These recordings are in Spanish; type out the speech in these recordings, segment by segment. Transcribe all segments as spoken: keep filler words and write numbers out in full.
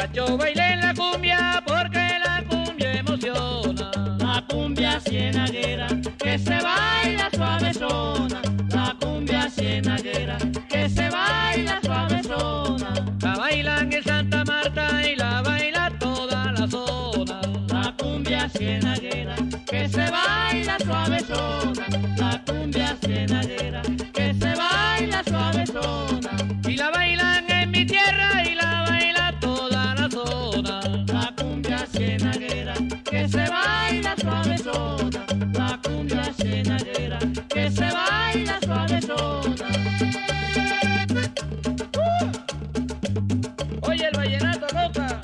muchachos bailen la cumbia, porque la cumbia emociona. La cumbia cienaguera, que se baila suavezona. La cumbia cienaguera, que se baila suavezona. La bailan en Santa Marta y la baila toda la zona. La cumbia cienaguera, que se baila suavezona. La cumbia cienaguera, que se baila suavezona. Y la bailan en mi tierra y la baila toda la zona. La cumbia cienaguera, que se baila suavezona. La cumbia cienaguera, que se baila suavezona. ¡Uh! Oye el vallenato, loca.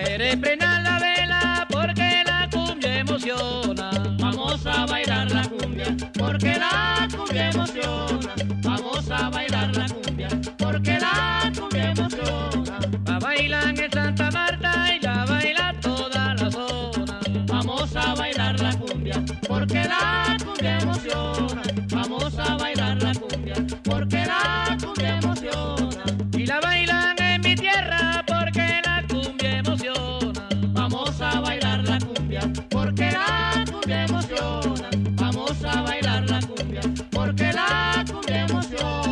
Mujeres, frenan la vela porque la cumbia emociona. Vamos a bailar la cumbia porque la cumbia emociona. Vamos a bailar la cumbia porque la cumbia emociona. La bailan en Santa Marta y la baila toda la zona. Vamos a bailar la cumbia porque la cumbia emociona. Vamos a bailar la cumbia porque la cumbia emociona. Y la bailan en mi tierra porque la cumbia emociona. Vamos a bailar la cumbia porque la cumbia emociona. Vamos a bailar la cumbia porque la cumbia emociona.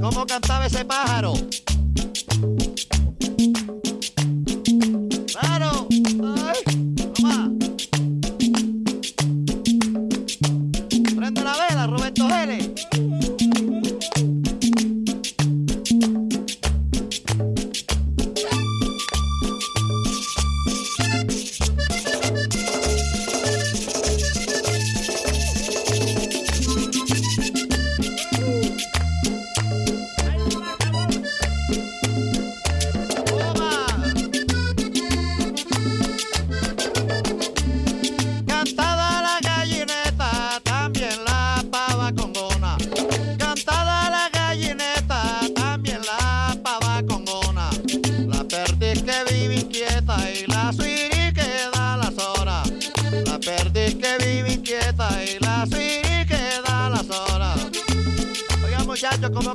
¿Cómo cantaba ese pájaro? ¡Claro! ¡Ay! ¡Toma! ¡Prende la vela, Roberto Jerez!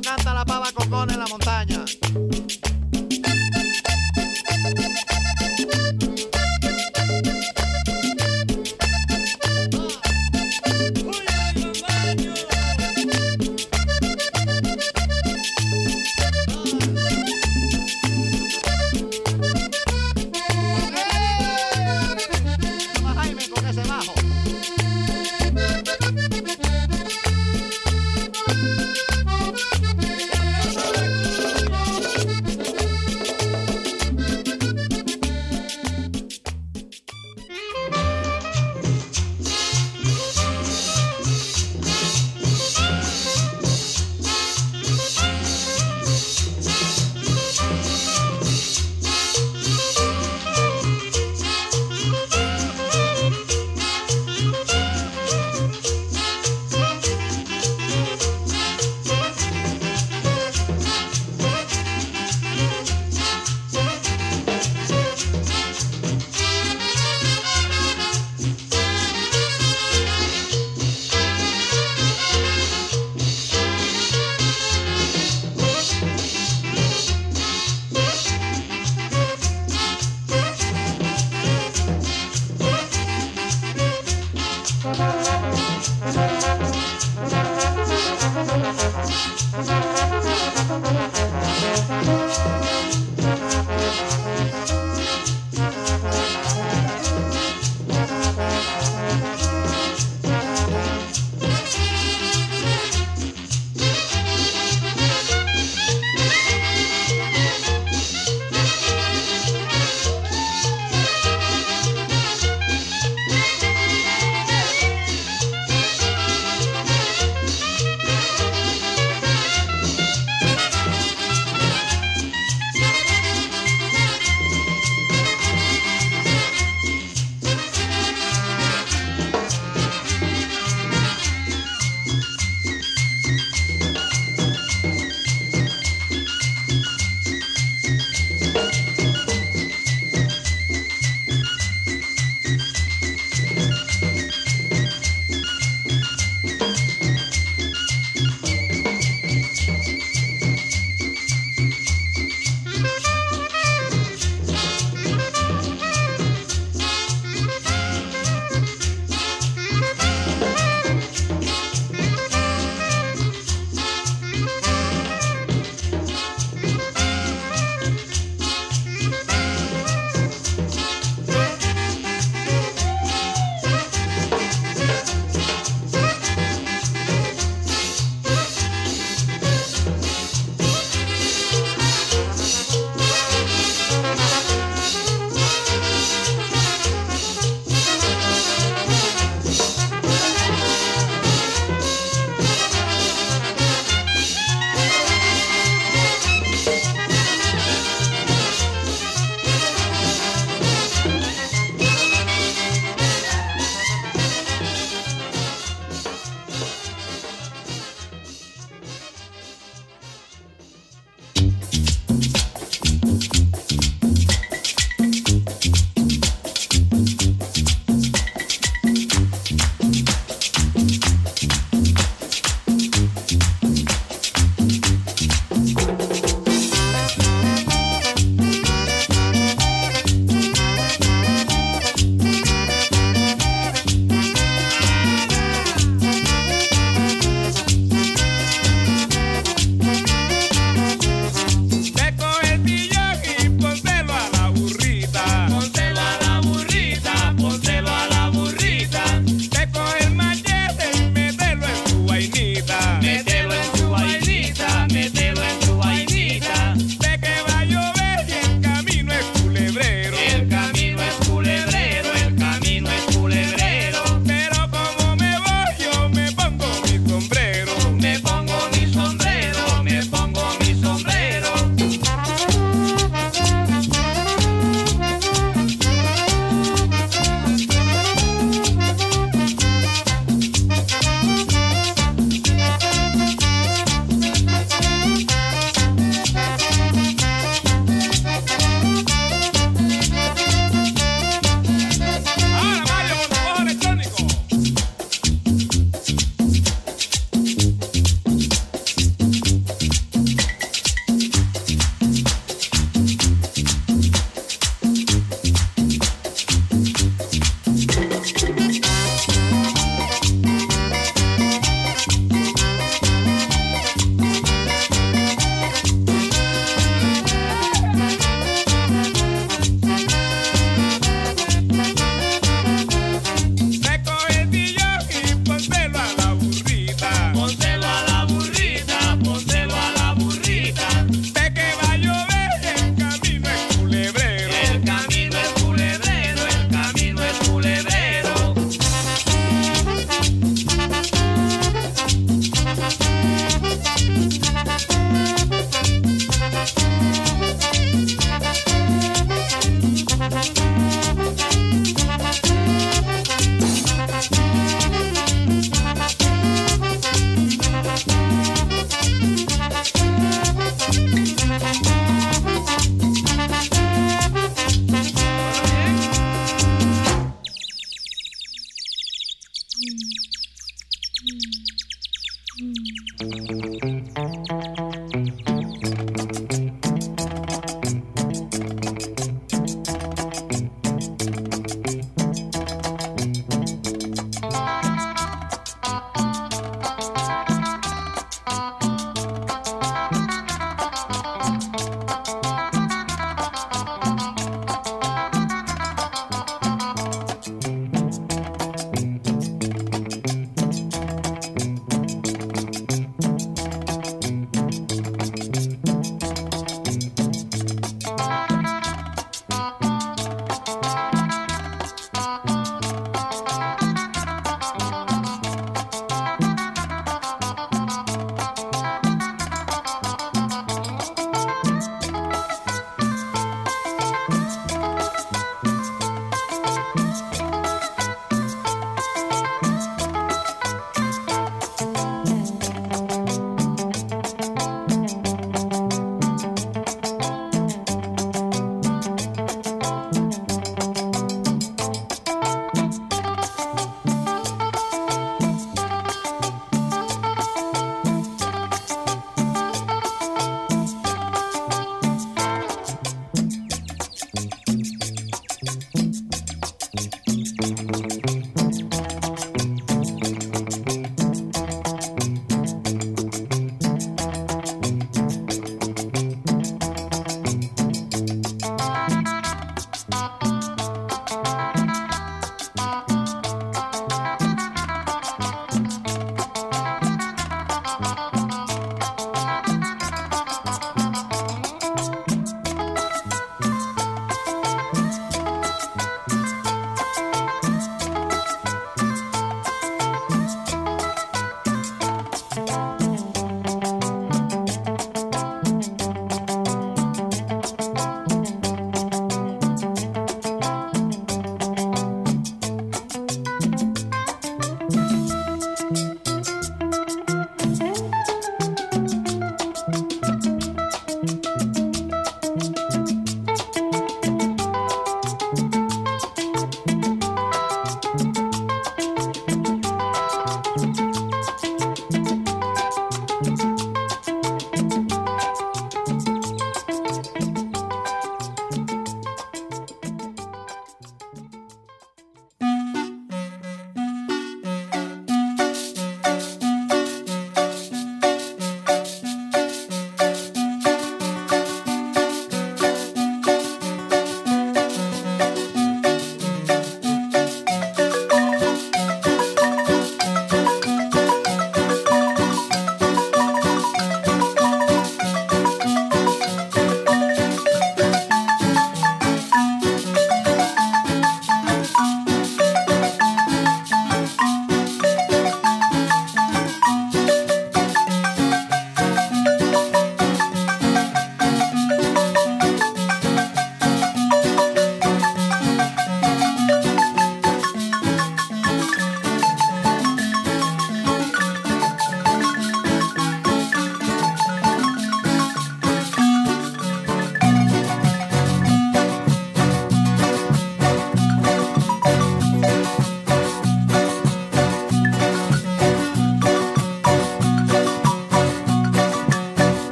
cuando canta la pava cocona en la montaña.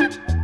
Beep, beep, beep.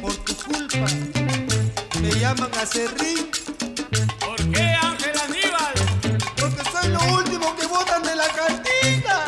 Por tu culpa me llaman a Cerrín. ¿Por qué, Ángel Aníbal? Porque soy lo último que votan de la cantina.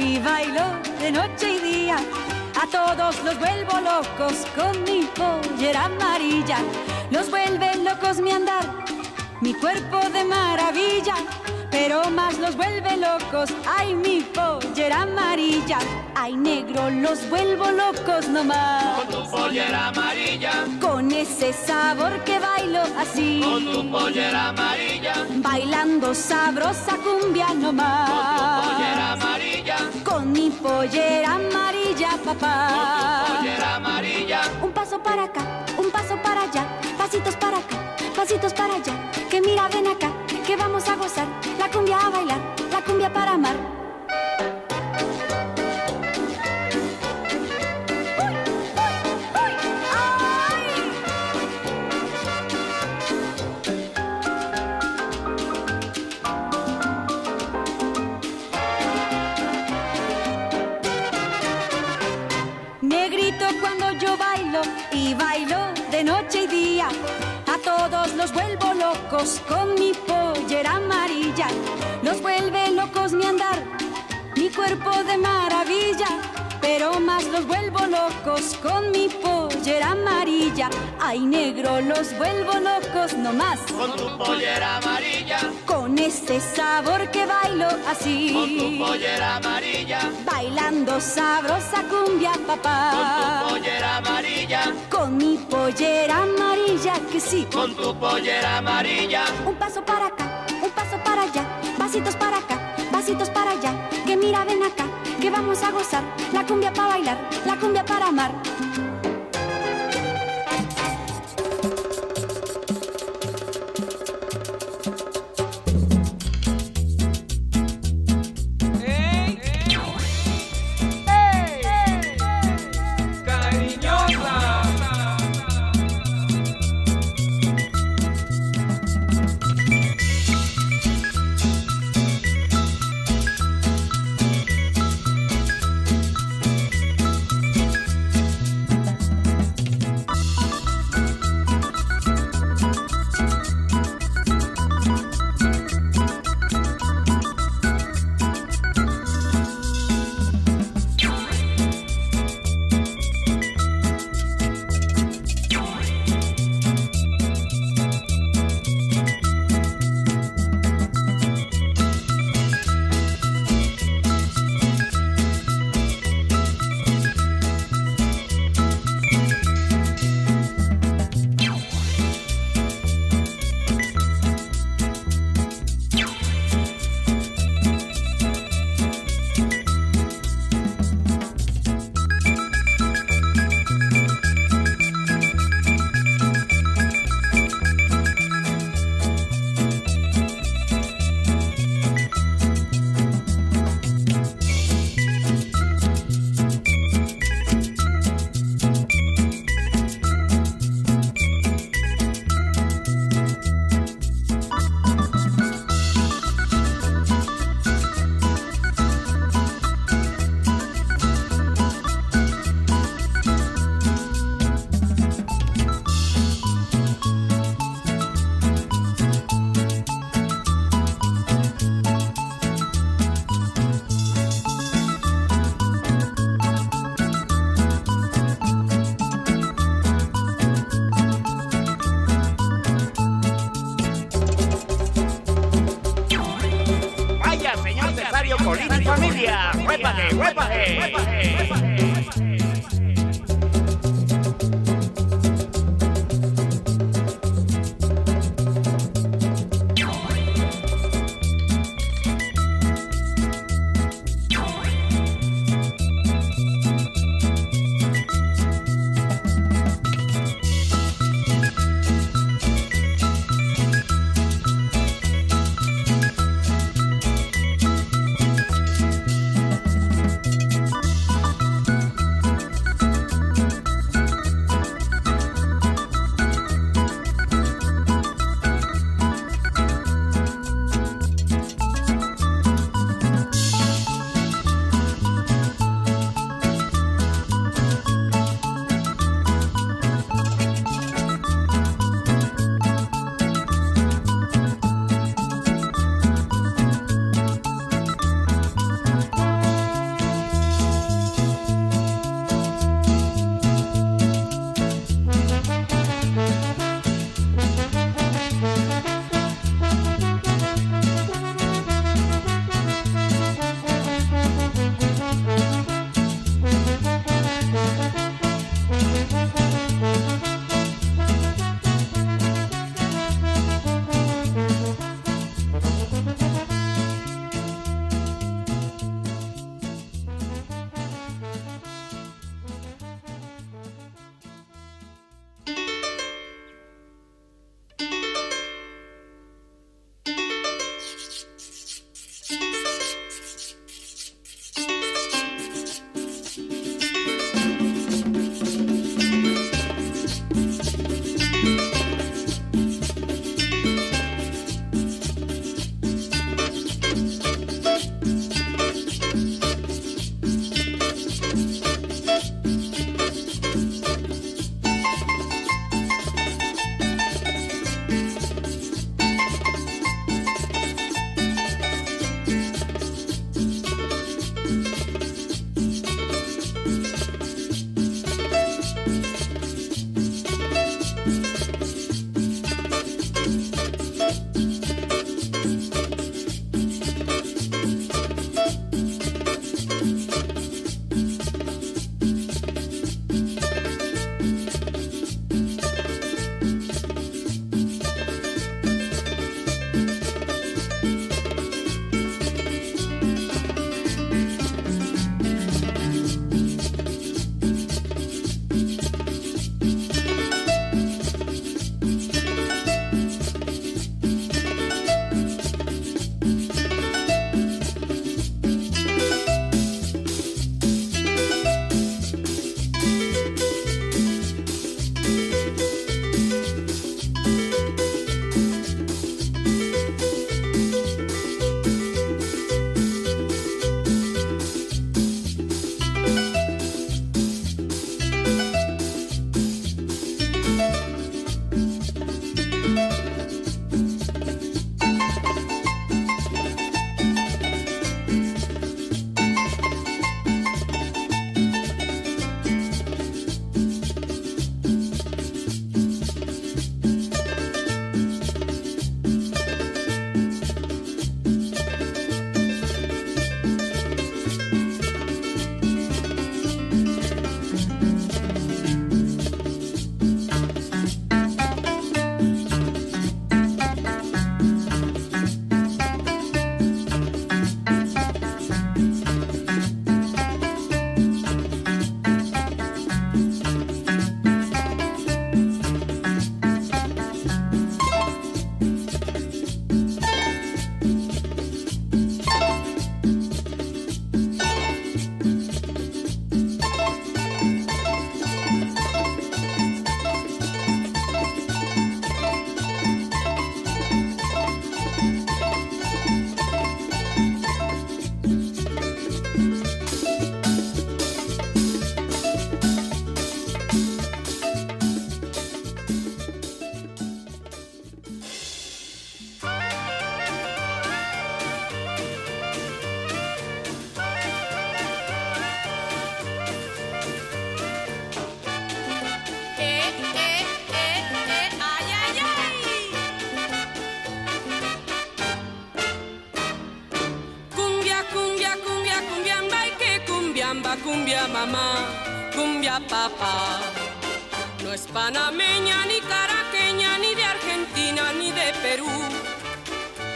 y bailo de noche y día. A todos los vuelvo locos con mi pollera amarilla. Los vuelve locos mi andar, mi cuerpo de maravilla. Pero más los vuelve locos, ay, mi pollera amarilla. Ay, negro, los vuelvo locos nomás. Con tu pollera amarilla, con ese sabor que bailo así. Con tu pollera amarilla, bailando sabrosa cumbia nomás. Con tu pollera amarilla, con mi pollera amarilla, papá. Con tu pollera amarilla. Un paso para acá, un paso para allá, pasitos para acá, pasitos para allá. Que mira, ven acá, que vamos a gozar, la cumbia a bailar, la cumbia para amar. ¡Uy, uy, uy! ¡Ay! Negrito, cuando yo bailo, y bailo de noche y día, a todos los vuelvo locos con mi pollera amarilla. Los vuelve locos mi andar, mi cuerpo de maravilla. Pero más los vuelvo locos con mi pollera amarilla. Ay, negro, los vuelvo locos nomás. Con tu pollera amarilla, con este sabor que bailo así. Con tu pollera amarilla, bailando sabrosa cumbia, papá. Con tu pollera amarilla, con mi pollera amarilla, que sí. Con tu pollera amarilla. Un paso para acá, un paso para allá, pasitos para acá, pasitos para allá. Que mira, ven acá, que vamos a gozar, la cumbia para bailar, la cumbia para amar. Familia, huépaje, huépaje, huépaje. Caramba, cumbia mamá, cumbia papá. No es panameña, ni caraqueña, ni de Argentina, ni de Perú.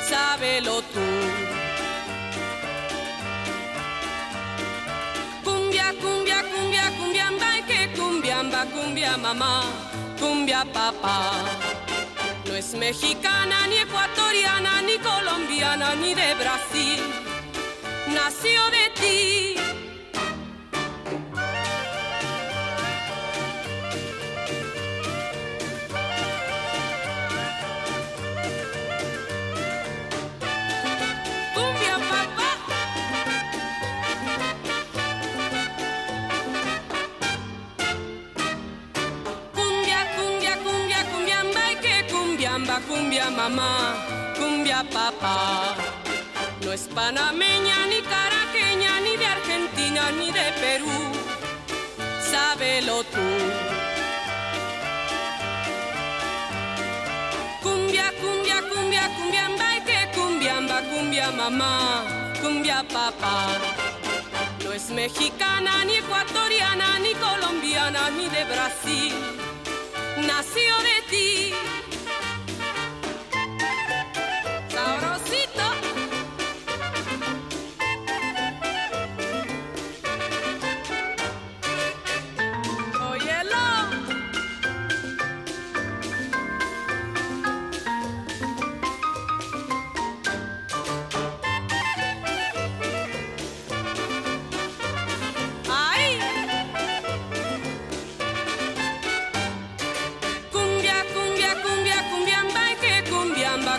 Sábelo tú. Cumbia, cumbia, cumbia, cumbiamba, que cumbiamba, cumbia mamá, cumbia papá. No es mexicana, ni ecuatoriana, ni colombiana, ni de Brasil. Nació de ti. Cumbia, papá. Cumbia, cumbia, cumbia, cumbiamba, que cumbiamba, cumbia mamá, cumbia papá. No es panameña, ni caraqueña, ni de Argentina, ni de Perú. Sábelo tú. Cumbia, cumbia, cumbia, cumbiamba, que cumbiamba, cumbia mamá, cumbia papá. No es mexicana, ni ecuatoriana, ni colombiana, ni de Brasil. Nació de ti. Sabrosito.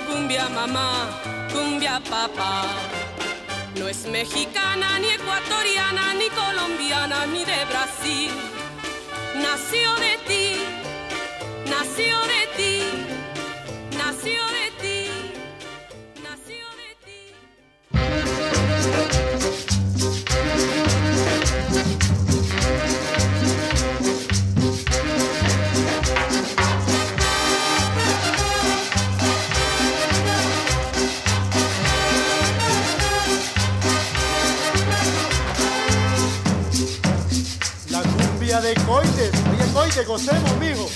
Cumbia mamá, cumbia papá. No es mexicana, ni ecuatoriana, ni colombiana, ni de Brasil. Nació de ti, nació de ti, nació de ti, nació de ti. De coite, oye coite, gocemos, mijo.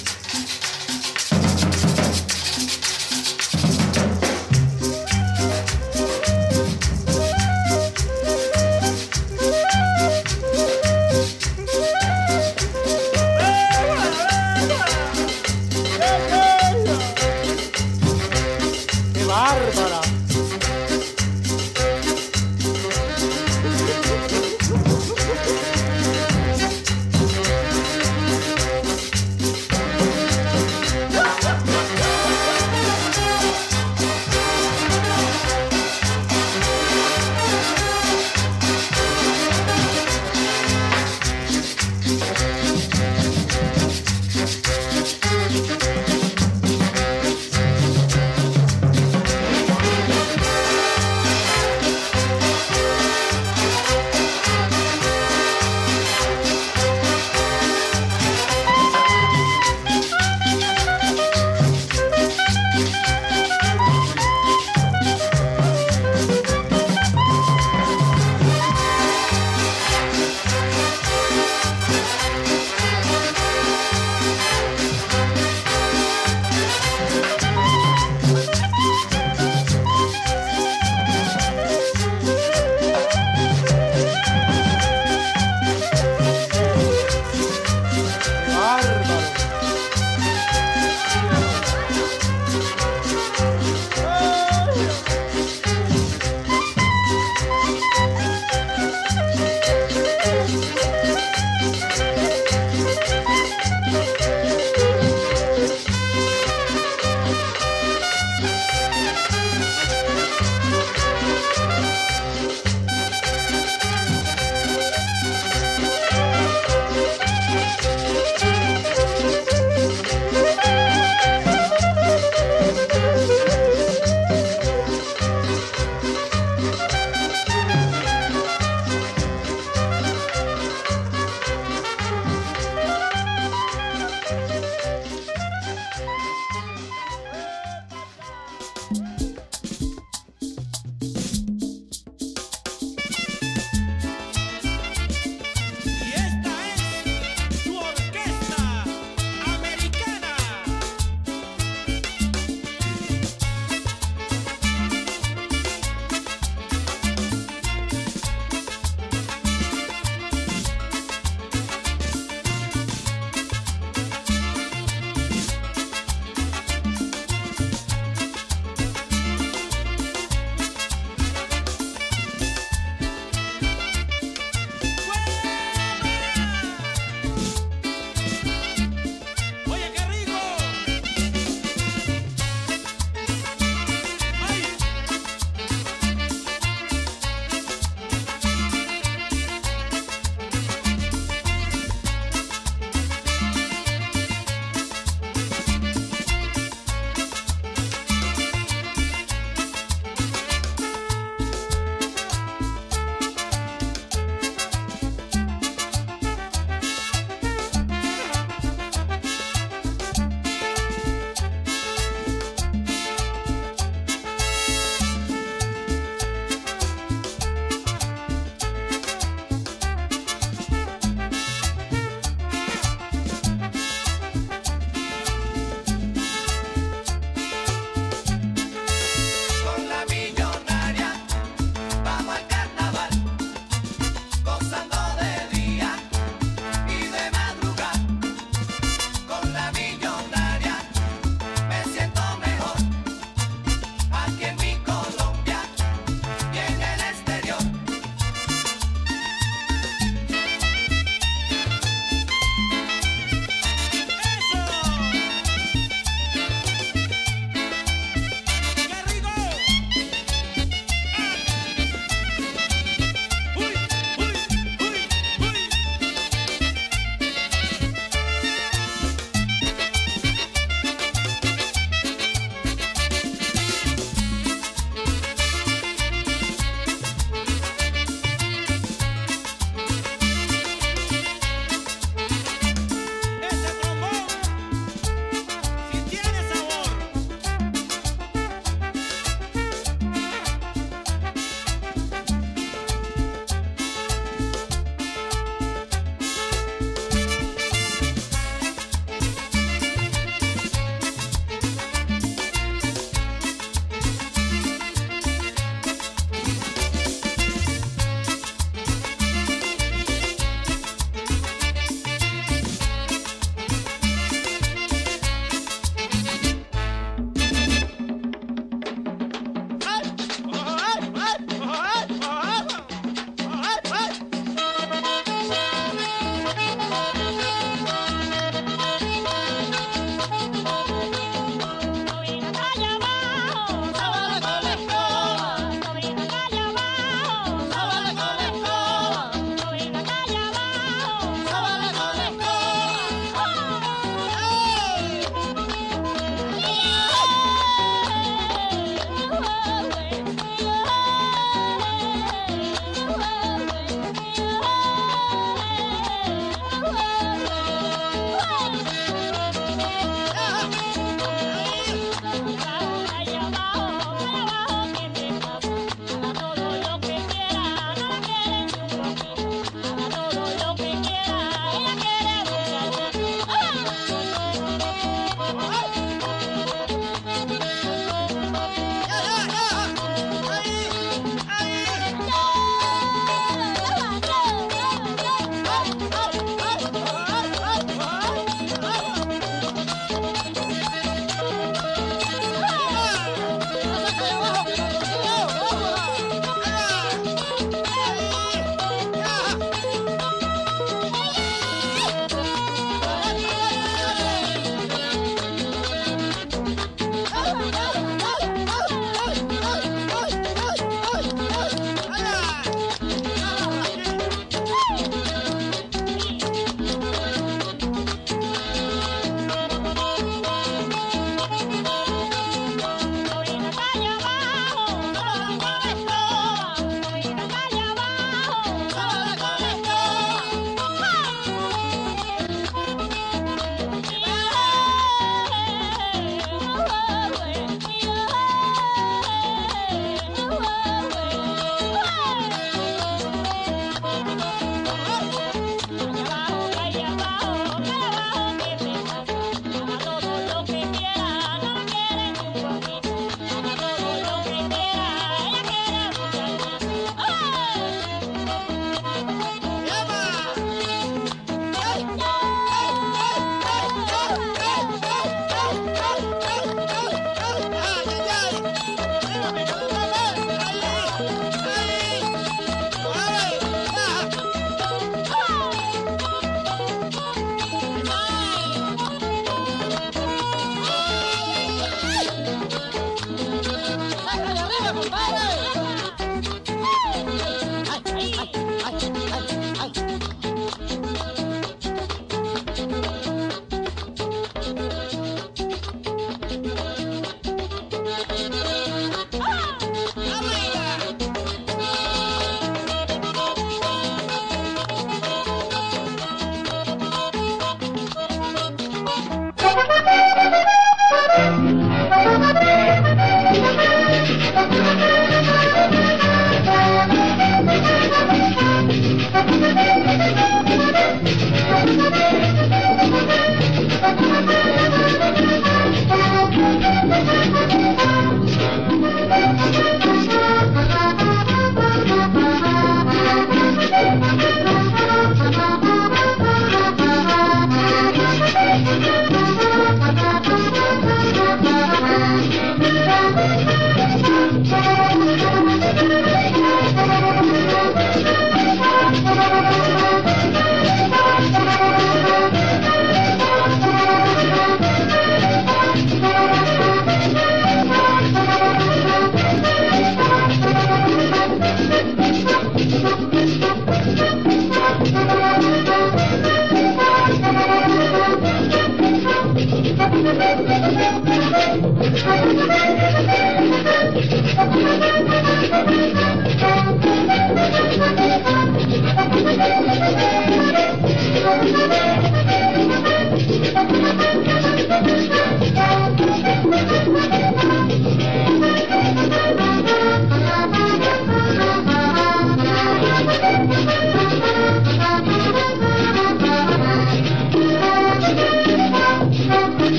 ¡Qué bárbara! We'll be right back.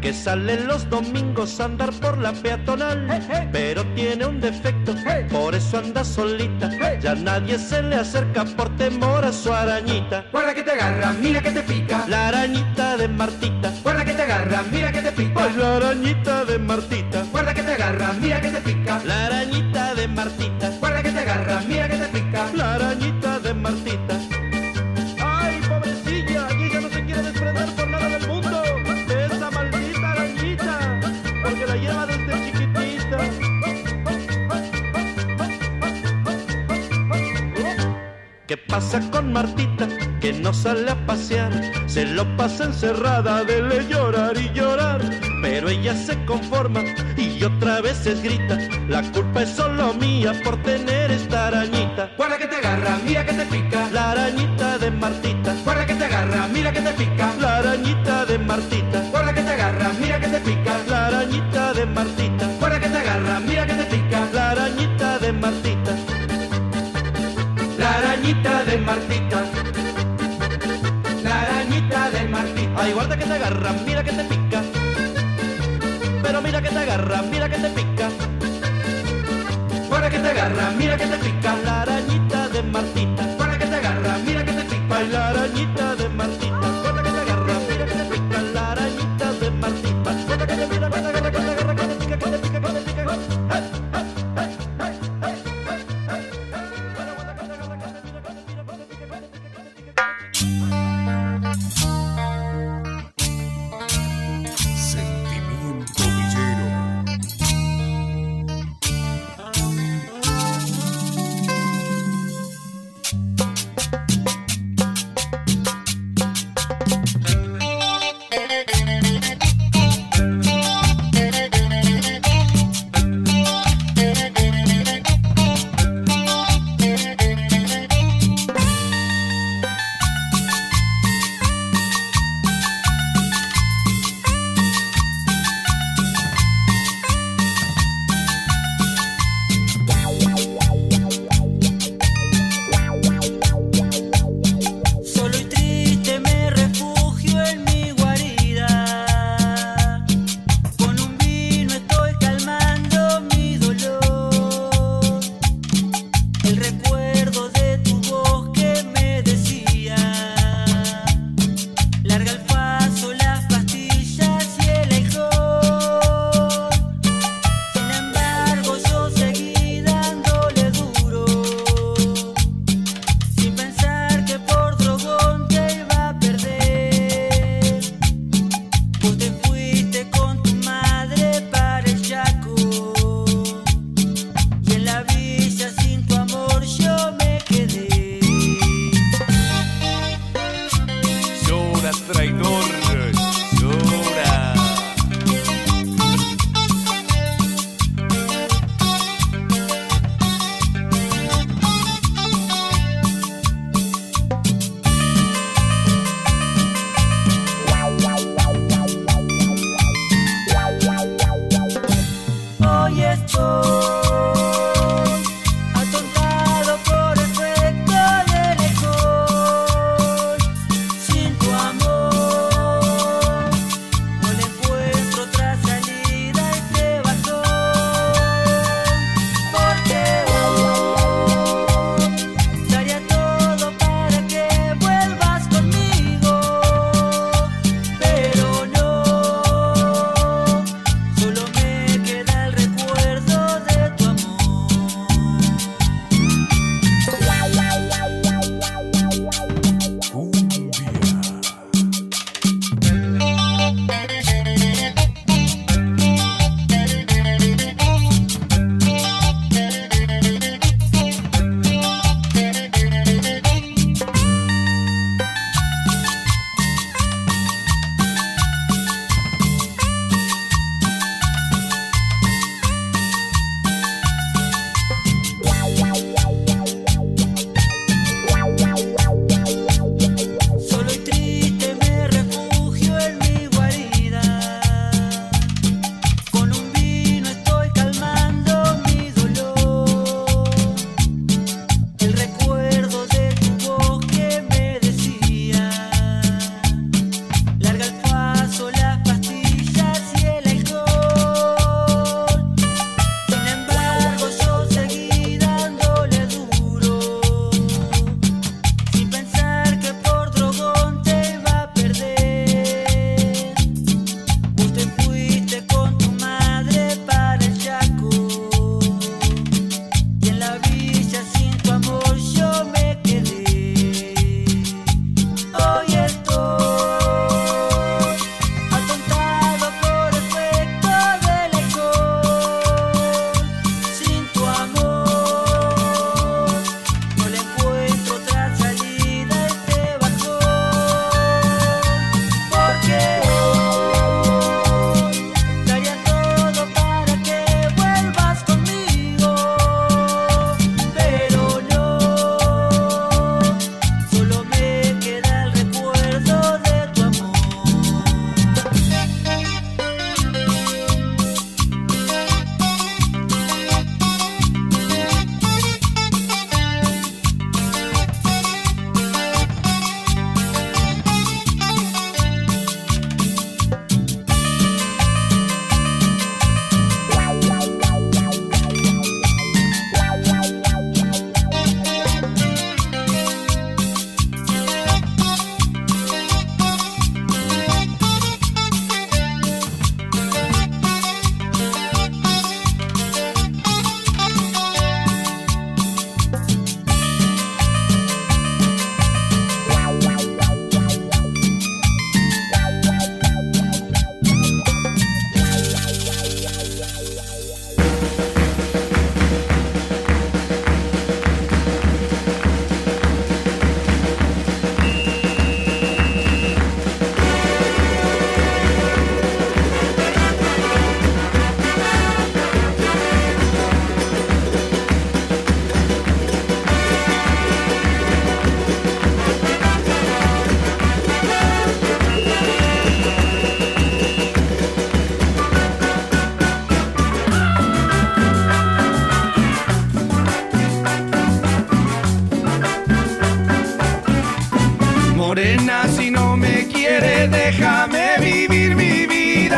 Que sale los domingos a andar por la peatonal, hey, hey. Pero tiene un defecto, hey. Por eso anda solita, hey. Ya nadie se le acerca por temor a su arañita. Guarda que te agarra, mira que te pica la arañita de Martita. Guarda que te agarra, mira que te pica, pues la arañita de Martita. Guarda que te agarra, mira que te pica la arañita de Martita. Guarda que te agarra, mira que te pica la arañita de Martita. Ay, pobrecilla, ella no se quiere desprender por nada del mundo. Porque la lleva desde chiquitita. pasa con Martita, que no sale a pasear? Se lo pasa encerrada, dele llorar y llorar. Pero ella se conforma y otra vez es grita: la culpa es solo mía por tener esta arañita. Guarda que te agarra, mira que te pica, la arañita de Martita. Guarda que te agarra, mira que te pica, la arañita de Martita. Guarda que te agarra, mira que te pica, la arañita de Martita. Guarda que te agarra, mira que te pica, la arañita de Martita. La arañita de Martita, la arañita de Martita. Ay, guarda que te agarra, mira que te pica, pero mira que te agarra, mira que te pica. Guarda que te agarra, mira que te pica, la arañita de Martita. Guarda que te agarra, mira que te pica. Ay, la arañita de Martita. Guarda que te agarra, mira que te pica, la arañita de Martita. Guarda que te mira, guarda que te agarra, que te pica, que te pica, que te pica.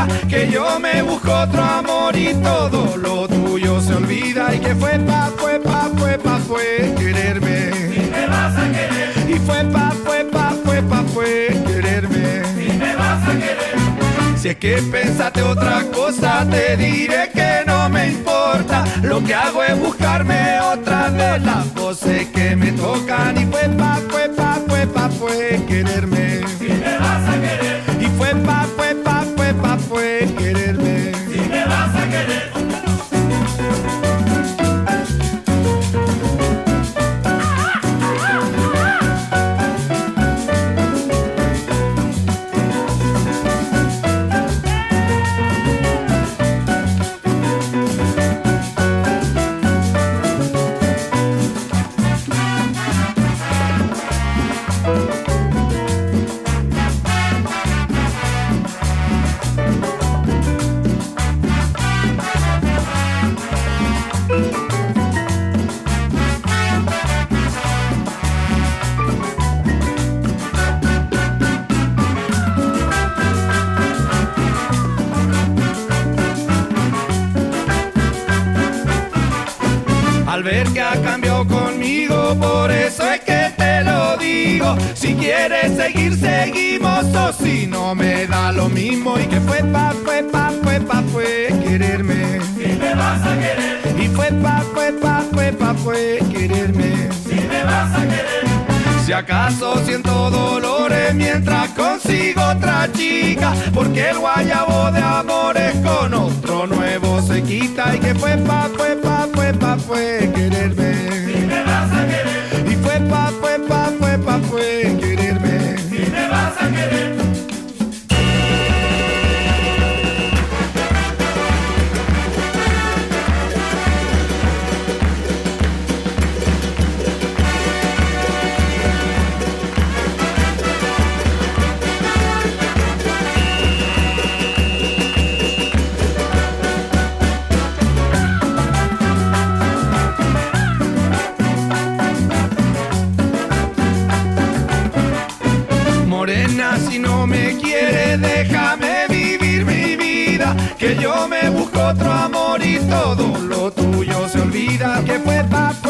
vida, que yo me busco otro amor y todo lo tuyo se olvida. Y que fue pa, fue pa, fue pa, fue quererme, si me vas a querer. Y fue pa, fue pa, fue pa, fue quererme, si me vas a querer. Si es que pensaste otra cosa, te diré que no me importa. Lo que hago es buscarme otra de las voces que me tocan. Y fue pa, fue pa, fue pa, fue quererme, si me vas a querer. Y fue pa, fue pa, fue pa, fue quererme, si me vas a querer. Al ver que ha cambiado conmigo, por eso es que te lo digo. Si quieres seguir, seguimos, o si no me da lo mismo. Y que fue pa, fue pa, fue pa, fue quererme, si me vas a querer. Y fue pa, fue pa, fue pa, fue quererme, si me vas a querer. Si acaso siento dolores mientras consigo otra chica, porque el guayabo de amores con otro nuevo se quita. Y que fue pa, fue pa, fue pa, fue quererme, si me vas a querer. Y fue pa, fue pa, fue pa, fue quererme, si me vas a querer. Si no me quieres, déjame vivir mi vida, que yo me busco otro amor y todo lo tuyo se olvida. Que fue papá.